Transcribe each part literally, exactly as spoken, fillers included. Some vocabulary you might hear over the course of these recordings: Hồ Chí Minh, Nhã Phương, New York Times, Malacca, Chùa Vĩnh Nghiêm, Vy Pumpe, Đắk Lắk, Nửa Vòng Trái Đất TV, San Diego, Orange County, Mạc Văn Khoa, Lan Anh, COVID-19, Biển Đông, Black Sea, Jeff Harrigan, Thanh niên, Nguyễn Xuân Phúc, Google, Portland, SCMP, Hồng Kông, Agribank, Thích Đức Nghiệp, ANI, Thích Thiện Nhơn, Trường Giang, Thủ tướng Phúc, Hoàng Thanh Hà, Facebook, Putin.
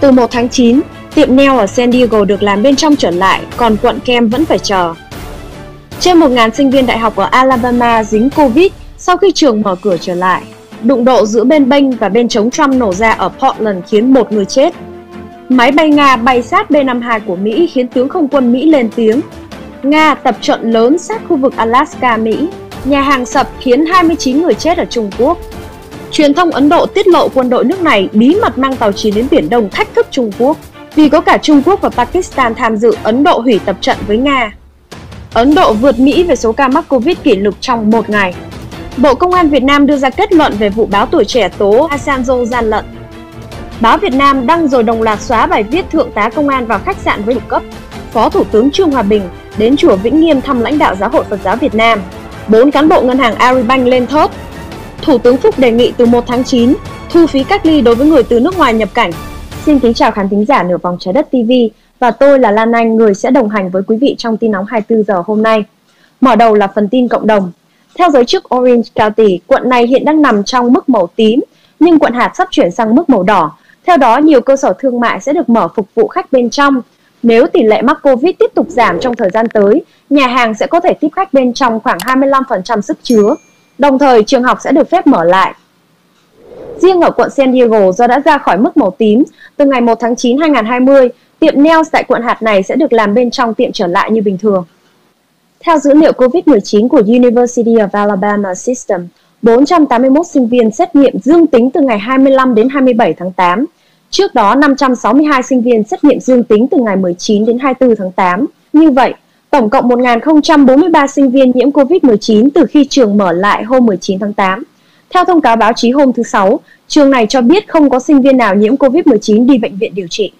Từ mùng một tháng chín, tiệm nail ở San Diego được làm bên trong trở lại, còn quận Kem vẫn phải chờ. Trên một nghìn sinh viên đại học ở Alabama dính Covid sau khi trường mở cửa trở lại. Đụng độ giữa bên bênh và bên chống Trump nổ ra ở Portland khiến một người chết. Máy bay Nga bay sát B năm mươi hai của Mỹ khiến tướng không quân Mỹ lên tiếng. Nga tập trận lớn sát khu vực Alaska, Mỹ. Nhà hàng sập khiến hai mươi chín người chết ở Trung Quốc. Truyền thông Ấn Độ tiết lộ quân đội nước này bí mật mang tàu chiến đến Biển Đông thách thức Trung Quốc. Vì có cả Trung Quốc và Pakistan tham dự, Ấn Độ hủy tập trận với Nga. Ấn Độ vượt Mỹ về số ca mắc Covid kỷ lục trong một ngày. Bộ Công an Việt Nam đưa ra kết luận về vụ báo Tuổi Trẻ tố Asanzo gian lận. Báo Việt Nam đăng rồi đồng loạt xóa bài viết Thượng tá Công an vào khách sạn với cấp. Phó Thủ tướng Trương Hòa Bình đến Chùa Vĩnh Nghiêm thăm lãnh đạo Giáo hội Phật giáo Việt Nam. Bốn cán bộ ngân hàng Agribank lên thớt. Thủ tướng Phúc đề nghị từ mùng một tháng chín thu phí cách ly đối với người từ nước ngoài nhập cảnh. Xin kính chào khán thính giả Nửa Vòng Trái Đất ti vi và tôi là Lan Anh, người sẽ đồng hành với quý vị trong tin nóng hai mươi tư giờ hôm nay. Mở đầu là phần tin cộng đồng. Theo giới chức Orange County, quận này hiện đang nằm trong mức màu tím, nhưng quận hạt sắp chuyển sang mức màu đỏ. Theo đó, nhiều cơ sở thương mại sẽ được mở phục vụ khách bên trong. Nếu tỷ lệ mắc Covid tiếp tục giảm trong thời gian tới, nhà hàng sẽ có thể tiếp khách bên trong khoảng hai mươi lăm phần trăm sức chứa. Đồng thời, trường học sẽ được phép mở lại. Riêng ở quận San Diego, do đã ra khỏi mức màu tím, từ ngày mùng một tháng chín năm hai nghìn không trăm hai mươi, tiệm nail tại quận hạt này sẽ được làm bên trong tiệm trở lại như bình thường. Theo dữ liệu Covid mười chín của University of Alabama System, bốn trăm tám mươi mốt sinh viên xét nghiệm dương tính từ ngày hai mươi lăm đến hai mươi bảy tháng tám. Trước đó, năm trăm sáu mươi hai sinh viên xét nghiệm dương tính từ ngày mười chín đến hai mươi tư tháng tám. Như vậy, tổng cộng một nghìn không trăm bốn mươi ba sinh viên nhiễm Covid mười chín từ khi trường mở lại hôm mười chín tháng tám. Theo thông cáo báo chí hôm thứ Sáu, trường này cho biết không có sinh viên nào nhiễm Covid mười chín đi bệnh viện điều trị.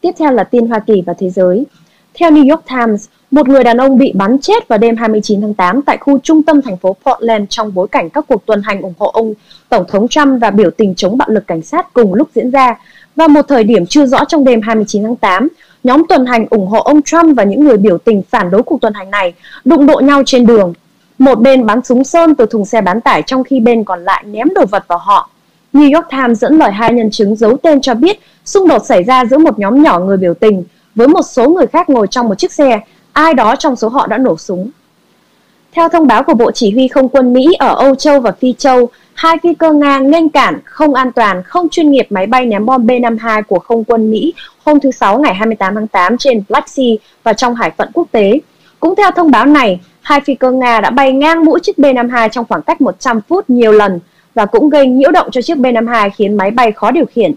Tiếp theo là tin Hoa Kỳ và thế giới. Theo New York Times, một người đàn ông bị bắn chết vào đêm hai mươi chín tháng tám tại khu trung tâm thành phố Portland trong bối cảnh các cuộc tuần hành ủng hộ ông Tổng thống Trump và biểu tình chống bạo lực cảnh sát cùng lúc diễn ra. Vào một thời điểm chưa rõ trong đêm hai mươi chín tháng tám, nhóm tuần hành ủng hộ ông Trump và những người biểu tình phản đối cuộc tuần hành này đụng độ nhau trên đường. Một bên bắn súng sơn từ thùng xe bán tải trong khi bên còn lại ném đồ vật vào họ. New York Times dẫn lời hai nhân chứng giấu tên cho biết xung đột xảy ra giữa một nhóm nhỏ người biểu tình với một số người khác ngồi trong một chiếc xe. Ai đó trong số họ đã nổ súng. Theo thông báo của Bộ Chỉ huy Không quân Mỹ ở Âu Châu và Phi Châu, hai phi cơ Nga nghênh cản, không an toàn, không chuyên nghiệp máy bay ném bom B năm mươi hai của Không quân Mỹ hôm thứ Sáu ngày hai mươi tám tháng tám trên Black Sea và trong hải phận quốc tế. Cũng theo thông báo này, hai phi cơ Nga đã bay ngang mũi chiếc B năm mươi hai trong khoảng cách một trăm phút nhiều lần và cũng gây nhiễu động cho chiếc B năm mươi hai khiến máy bay khó điều khiển.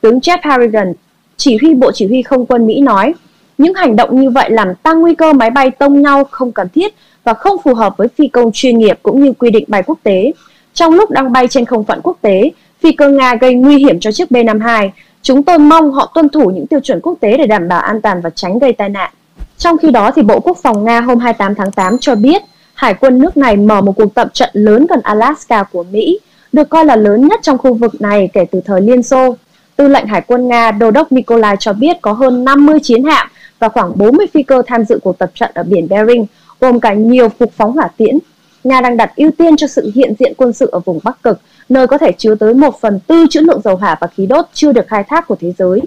Tướng Jeff Harrigan, chỉ huy Bộ Chỉ huy Không quân Mỹ nói, những hành động như vậy làm tăng nguy cơ máy bay tông nhau không cần thiết và không phù hợp với phi công chuyên nghiệp cũng như quy định bay quốc tế. Trong lúc đang bay trên không phận quốc tế, phi cơ Nga gây nguy hiểm cho chiếc B năm mươi hai. Chúng tôi mong họ tuân thủ những tiêu chuẩn quốc tế để đảm bảo an toàn và tránh gây tai nạn. Trong khi đó, thì Bộ Quốc phòng Nga hôm hai mươi tám tháng tám cho biết hải quân nước này mở một cuộc tập trận lớn gần Alaska của Mỹ, được coi là lớn nhất trong khu vực này kể từ thời Liên Xô. Tư lệnh Hải quân Nga Đô đốc Nikolai cho biết có hơn năm mươi chiến hạm và khoảng bốn mươi phi cơ tham dự cuộc tập trận ở biển Bering, gồm cả nhiều phục phóng hỏa tiễn. Nga đang đặt ưu tiên cho sự hiện diện quân sự ở vùng Bắc Cực, nơi có thể chứa tới một phần tư trữ lượng dầu hỏa và khí đốt chưa được khai thác của thế giới.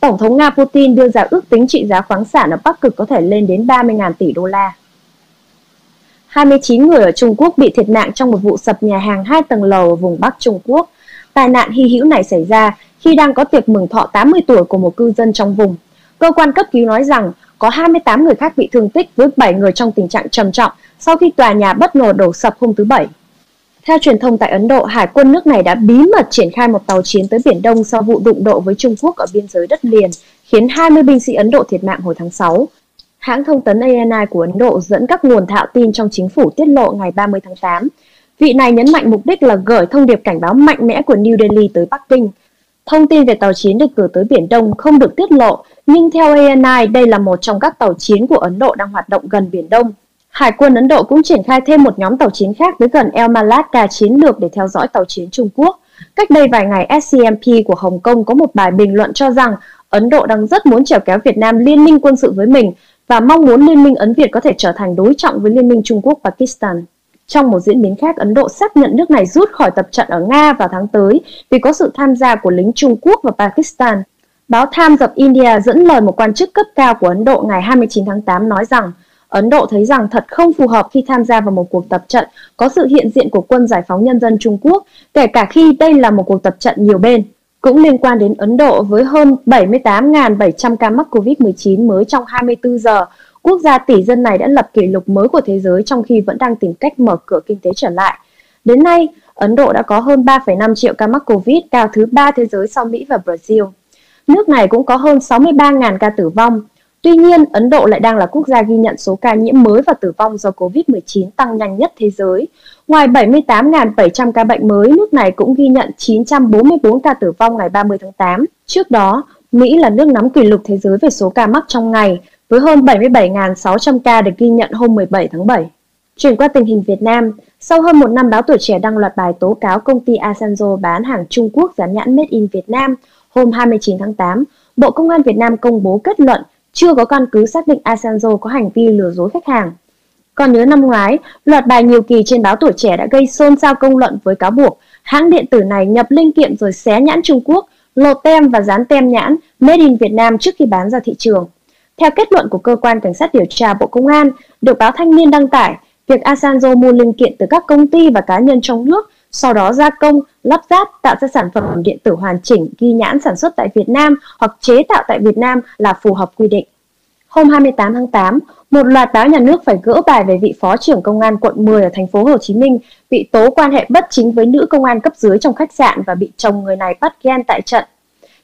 Tổng thống Nga Putin đưa ra ước tính trị giá khoáng sản ở Bắc Cực có thể lên đến ba mươi nghìn tỷ đô la. hai mươi chín người ở Trung Quốc bị thiệt mạng trong một vụ sập nhà hàng hai tầng lầu ở vùng Bắc Trung Quốc. Tai nạn hy hữu này xảy ra khi đang có tiệc mừng thọ tám mươi tuổi của một cư dân trong vùng. Cơ quan cấp cứu nói rằng có hai mươi tám người khác bị thương tích với bảy người trong tình trạng trầm trọng sau khi tòa nhà bất ngờ đổ sập hôm thứ Bảy. Theo truyền thông tại Ấn Độ, Hải quân nước này đã bí mật triển khai một tàu chiến tới Biển Đông sau vụ đụng độ với Trung Quốc ở biên giới đất liền, khiến hai mươi binh sĩ Ấn Độ thiệt mạng hồi tháng Sáu. Hãng thông tấn A N I của Ấn Độ dẫn các nguồn thạo tin trong chính phủ tiết lộ ngày ba mươi tháng tám. Vị này nhấn mạnh mục đích là gửi thông điệp cảnh báo mạnh mẽ của New Delhi tới Bắc Kinh. Thông tin về tàu chiến được gửi tới Biển Đông không được tiết lộ, nhưng theo A N I, đây là một trong các tàu chiến của Ấn Độ đang hoạt động gần Biển Đông. Hải quân Ấn Độ cũng triển khai thêm một nhóm tàu chiến khác tới gần El Malacca chiến lược để theo dõi tàu chiến Trung Quốc. Cách đây vài ngày, S C M P của Hồng Kông có một bài bình luận cho rằng Ấn Độ đang rất muốn chèo kéo Việt Nam liên minh quân sự với mình và mong muốn Liên minh Ấn Việt có thể trở thành đối trọng với Liên minh Trung Quốc Pakistan. Trong một diễn biến khác, Ấn Độ xác nhận nước này rút khỏi tập trận ở Nga vào tháng tới vì có sự tham gia của lính Trung Quốc và Pakistan. Báo Times of India dẫn lời một quan chức cấp cao của Ấn Độ ngày hai mươi chín tháng tám nói rằng Ấn Độ thấy rằng thật không phù hợp khi tham gia vào một cuộc tập trận có sự hiện diện của quân giải phóng nhân dân Trung Quốc, kể cả khi đây là một cuộc tập trận nhiều bên. Cũng liên quan đến Ấn Độ, với hơn bảy mươi tám nghìn bảy trăm ca mắc Covid mười chín mới trong hai mươi tư giờ, quốc gia tỷ dân này đã lập kỷ lục mới của thế giới trong khi vẫn đang tìm cách mở cửa kinh tế trở lại. Đến nay, Ấn Độ đã có hơn ba phẩy năm triệu ca mắc Covid, cao thứ ba thế giới sau Mỹ và Brazil. Nước này cũng có hơn sáu mươi ba nghìn ca tử vong. Tuy nhiên, Ấn Độ lại đang là quốc gia ghi nhận số ca nhiễm mới và tử vong do Covid mười chín tăng nhanh nhất thế giới. Ngoài bảy mươi tám nghìn bảy trăm ca bệnh mới, nước này cũng ghi nhận chín trăm bốn mươi tư ca tử vong ngày ba mươi tháng tám. Trước đó, Mỹ là nước nắm kỷ lục thế giới về số ca mắc trong ngày, với hơn bảy mươi bảy nghìn sáu trăm ca được ghi nhận hôm mười bảy tháng bảy. Chuyển qua tình hình Việt Nam, sau hơn một năm báo Tuổi Trẻ đăng loạt bài tố cáo công ty Asanzo bán hàng Trung Quốc dán nhãn Made in Việt Nam, hôm hai mươi chín tháng tám, Bộ Công an Việt Nam công bố kết luận chưa có căn cứ xác định Asanzo có hành vi lừa dối khách hàng. Còn nhớ năm ngoái, loạt bài nhiều kỳ trên báo Tuổi Trẻ đã gây xôn xao công luận với cáo buộc hãng điện tử này nhập linh kiện rồi xé nhãn Trung Quốc, lột tem và dán tem nhãn Made in Việt Nam trước khi bán ra thị trường. Theo kết luận của Cơ quan Cảnh sát Điều tra Bộ Công an, được báo Thanh niên đăng tải, việc Asanzo mua linh kiện từ các công ty và cá nhân trong nước, sau đó gia công, lắp ráp, tạo ra sản phẩm điện tử hoàn chỉnh, ghi nhãn sản xuất tại Việt Nam hoặc chế tạo tại Việt Nam là phù hợp quy định. Hôm hai mươi tám tháng tám, một loạt báo nhà nước phải gỡ bài về vị Phó trưởng Công an quận mười ở thành phố Hồ Chí Minh bị tố quan hệ bất chính với nữ công an cấp dưới trong khách sạn và bị chồng người này bắt ghen tại trận.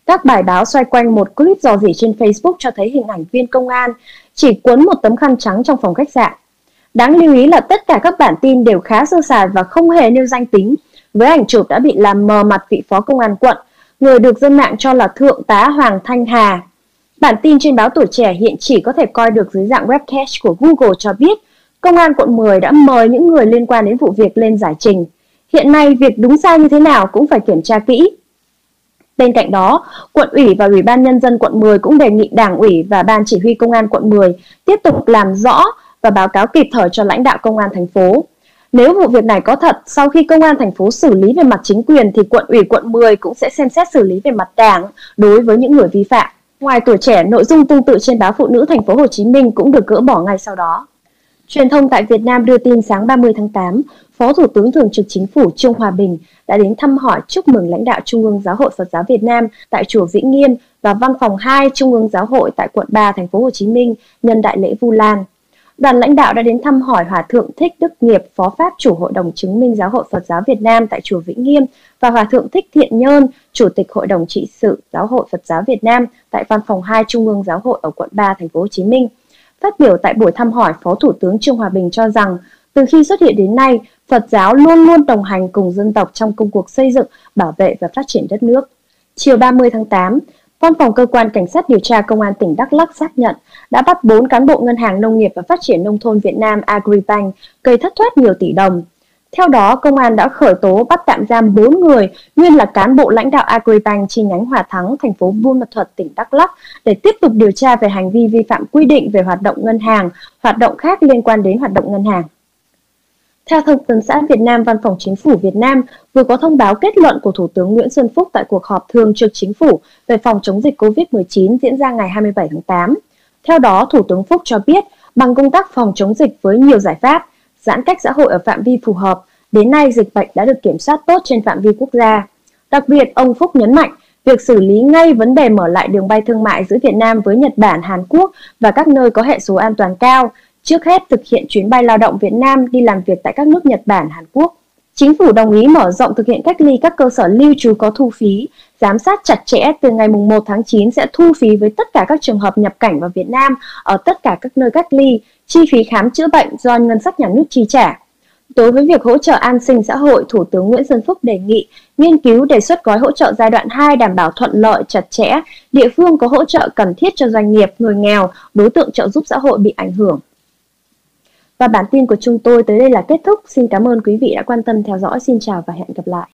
Các bài báo xoay quanh một clip rò rỉ trên Facebook cho thấy hình ảnh viên công an chỉ cuốn một tấm khăn trắng trong phòng khách sạn. Đáng lưu ý là tất cả các bản tin đều khá sơ sài và không hề nêu danh tính, với ảnh chụp đã bị làm mờ mặt vị Phó Công an quận, người được dân mạng cho là Thượng tá Hoàng Thanh Hà. Bản tin trên báo Tuổi Trẻ hiện chỉ có thể coi được dưới dạng webcast của Google cho biết Công an quận mười đã mời những người liên quan đến vụ việc lên giải trình. Hiện nay, việc đúng sai như thế nào cũng phải kiểm tra kỹ. Bên cạnh đó, Quận ủy và Ủy ban Nhân dân quận mười cũng đề nghị Đảng ủy và Ban Chỉ huy Công an quận mười tiếp tục làm rõ và báo cáo kịp thời cho lãnh đạo Công an thành phố. Nếu vụ việc này có thật, sau khi Công an thành phố xử lý về mặt chính quyền thì Quận ủy quận mười cũng sẽ xem xét xử lý về mặt đảng đối với những người vi phạm. Ngoài Tuổi Trẻ, nội dung tương tự trên báo Phụ nữ thành phố Hồ Chí Minh cũng được gỡ bỏ ngay sau đó. Truyền thông tại Việt Nam đưa tin sáng ba mươi tháng tám, Phó Thủ tướng Thường trực Chính phủ Trương Hòa Bình đã đến thăm hỏi chúc mừng lãnh đạo Trung ương Giáo hội Phật giáo Việt Nam tại Chùa Vĩnh Nghiêm và Văn phòng hai Trung ương Giáo hội tại quận ba thành phố Hồ Chí Minh nhân đại lễ Vu Lan. Đoàn lãnh đạo đã đến thăm hỏi Hòa thượng Thích Đức Nghiệp, Phó Pháp chủ Hội đồng Chứng minh Giáo hội Phật giáo Việt Nam tại Chùa Vĩnh Nghiêm và Hòa thượng Thích Thiện Nhơn, Chủ tịch Hội đồng trị sự Giáo hội Phật giáo Việt Nam tại Văn phòng hai Trung ương Giáo hội ở quận ba thành phố Hồ Chí Minh. Phát biểu tại buổi thăm hỏi, Phó Thủ tướng Trương Hòa Bình cho rằng từ khi xuất hiện đến nay, Phật giáo luôn luôn đồng hành cùng dân tộc trong công cuộc xây dựng, bảo vệ và phát triển đất nước. Chiều ba mươi tháng tám, Văn phòng Cơ quan Cảnh sát Điều tra Công an tỉnh Đắk Lắk xác nhận đã bắt bốn cán bộ Ngân hàng Nông nghiệp và Phát triển Nông thôn Việt Nam Agribank gây thất thoát nhiều tỷ đồng. Theo đó, Công an đã khởi tố bắt tạm giam bốn người, nguyên là cán bộ lãnh đạo Agribank chi nhánh Hòa Thắng, thành phố Buôn Ma Thuột, tỉnh Đắk Lắk để tiếp tục điều tra về hành vi vi phạm quy định về hoạt động ngân hàng, hoạt động khác liên quan đến hoạt động ngân hàng. Theo Thông tấn xã Việt Nam, Văn phòng Chính phủ Việt Nam vừa có thông báo kết luận của Thủ tướng Nguyễn Xuân Phúc tại cuộc họp Thường trực Chính phủ về phòng chống dịch Covid mười chín diễn ra ngày hai mươi bảy tháng tám. Theo đó, Thủ tướng Phúc cho biết bằng công tác phòng chống dịch với nhiều giải pháp, giãn cách xã hội ở phạm vi phù hợp, đến nay dịch bệnh đã được kiểm soát tốt trên phạm vi quốc gia. Đặc biệt, ông Phúc nhấn mạnh việc xử lý ngay vấn đề mở lại đường bay thương mại giữa Việt Nam với Nhật Bản, Hàn Quốc và các nơi có hệ số an toàn cao, trước hết thực hiện chuyến bay lao động Việt Nam đi làm việc tại các nước Nhật Bản, Hàn Quốc. Chính phủ đồng ý mở rộng thực hiện cách ly các cơ sở lưu trú có thu phí, giám sát chặt chẽ từ ngày mùng một tháng chín sẽ thu phí với tất cả các trường hợp nhập cảnh vào Việt Nam ở tất cả các nơi cách ly, chi phí khám chữa bệnh do ngân sách nhà nước chi trả. Đối với việc hỗ trợ an sinh xã hội, Thủ tướng Nguyễn Xuân Phúc đề nghị nghiên cứu đề xuất gói hỗ trợ giai đoạn hai đảm bảo thuận lợi, chặt chẽ, địa phương có hỗ trợ cần thiết cho doanh nghiệp, người nghèo, đối tượng trợ giúp xã hội bị ảnh hưởng. Và bản tin của chúng tôi tới đây là kết thúc. Xin cảm ơn quý vị đã quan tâm theo dõi. Xin chào và hẹn gặp lại.